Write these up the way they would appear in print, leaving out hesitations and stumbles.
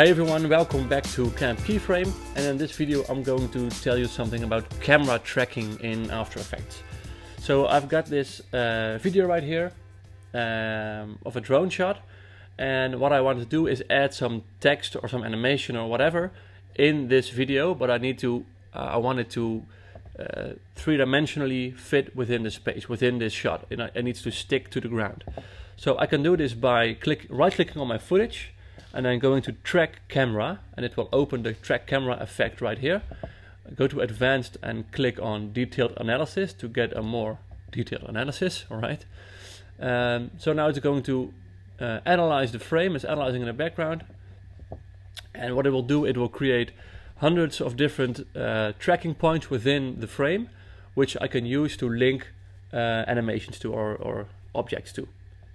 Hey everyone, welcome back to Camp Keyframe, and in this video I'm going to tell you something about camera tracking in After Effects. So I've got this video right here of a drone shot, and what I want to do is add some text or some animation or whatever in this video, but I need to, I want it to three-dimensionally fit within the space, within this shot. It needs to stick to the ground. So I can do this by right-clicking on my footage, and then going to track camera, and it will open the track camera effect right here. Go to advanced and click on detailed analysis to get a more detailed analysis. All right. So now it's going to analyze the frame. It's analyzing in the background, and what it will do, it will create hundreds of different tracking points within the frame, which I can use to link animations to or objects to.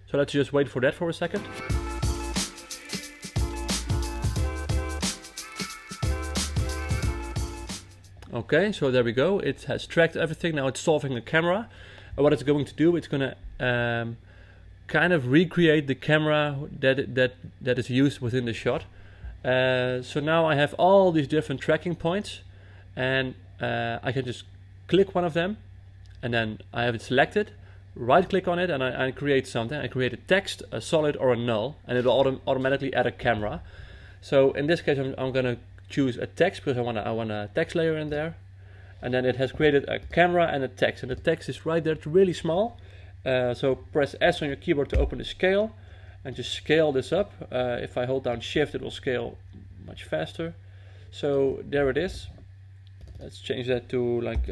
So let's just wait for that for a second. Okay, so there we go. It has tracked everything. Now it's solving the camera. And what it's going to do, it's going to kind of recreate the camera that is used within the shot. So now I have all these different tracking points, and I can just click one of them, and then I have it selected, right-click on it, and I create something. I create a text, a solid or a null, and it will automatically add a camera. So in this case, I'm going to choose a text because I want a text layer in there, and then it has created a camera and a text, and the text is right there. It's really small, so press S on your keyboard to open the scale and just scale this up. If I hold down shift, it will scale much faster. So there it is. Let's change that to like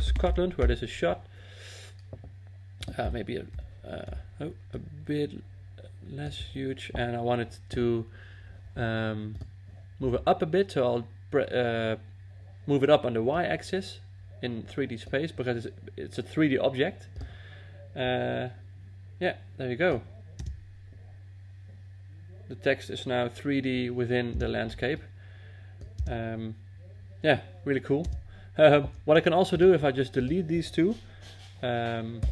Scotland, where this is shot. Maybe a bit less huge, and I want it to move it up a bit, so I'll move it up on the y-axis in 3D space because it's a 3D object. Yeah, there you go. The text is now 3D within the landscape. Yeah, really cool. What I can also do, if I just delete these two and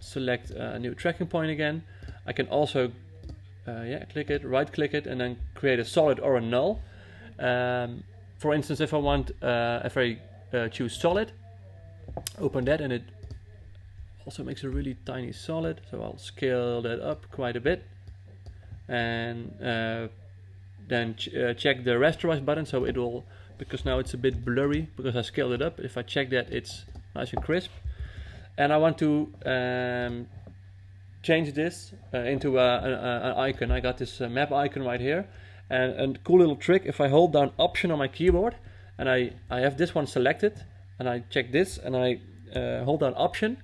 select a new tracking point again, I can also yeah, click it, right-click it, and then create a solid or a null. For instance, if I want, if I choose solid, open that, and it also makes a really tiny solid. So I'll scale that up quite a bit, and then check the rasterize button. So it will, because now it's a bit blurry because I scaled it up. If I check that, it's nice and crisp. And I want to change this into an icon. I got this map icon right here, and a cool little trick, if I hold down option on my keyboard, and I have this one selected, and I check this, and I hold down option,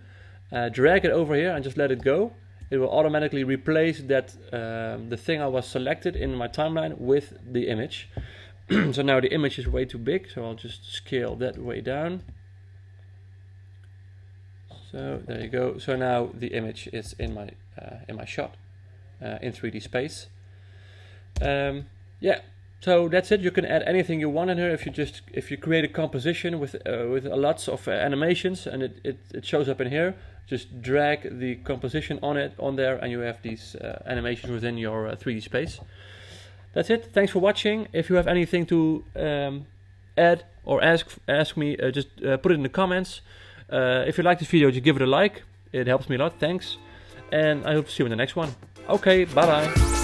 drag it over here and just let it go, it will automatically replace that the thing I was selected in my timeline with the image. So now the image is way too big, so I'll just scale that way down. So there you go. So now the image is in my shot in 3D space. Yeah. So that's it. You can add anything you want in here. If you create a composition with lots of animations, and it shows up in here, just drag the composition on there, and you have these animations within your 3D space. That's it. Thanks for watching. If you have anything to add or ask me, just put it in the comments. If you like this video, just give it a like. It helps me a lot. Thanks, and I hope to see you in the next one. Okay, bye bye.